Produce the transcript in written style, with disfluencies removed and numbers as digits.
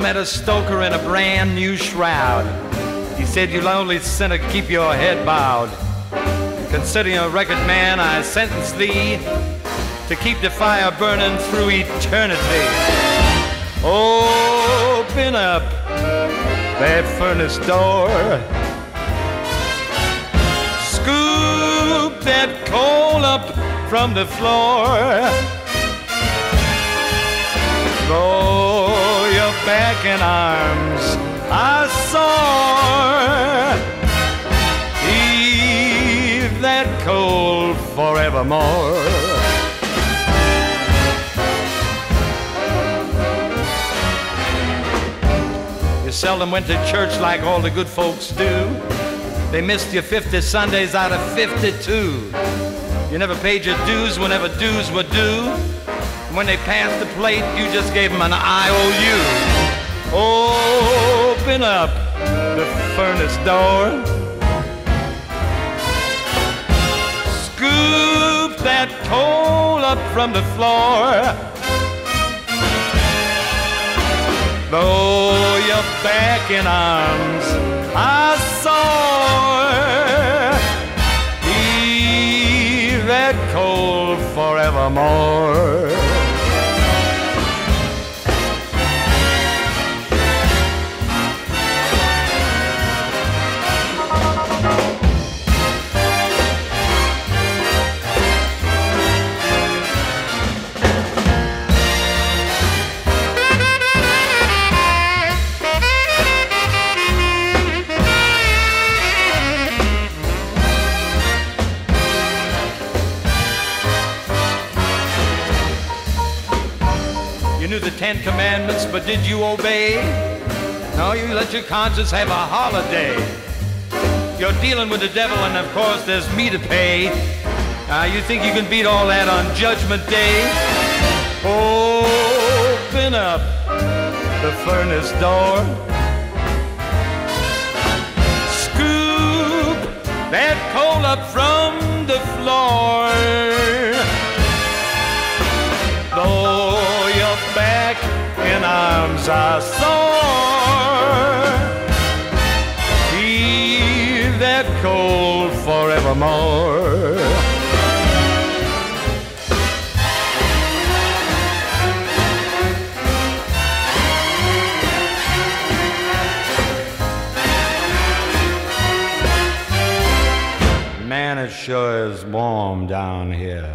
met a stoker in a brand new shroud. He said, "You lonely sinner, keep your head bowed. Consider your record, man, I sentence thee to keep the fire burning through eternity. Open up that furnace door, scoop that coal up from the floor. Throw your back in arms, I soar. Leave that coal forevermore." You seldom went to church like all the good folks do. They missed you 50 Sundays out of 52. You never paid your dues whenever dues were due. When they passed the plate, you just gave them an IOU. Open up the furnace door, scoop that coal up from the floor. Throw your back in arms, I soar. Leave that coal forevermore. You knew the 10 commandments, but did you obey? No, you let your conscience have a holiday. You're dealing with the devil, and of course there's me to pay. You think you can beat all that on Judgment Day? Open up the furnace door, scoop that coal up from the floor. Though back in arms I soar, leave that coal forevermore. Man, it sure is warm down here.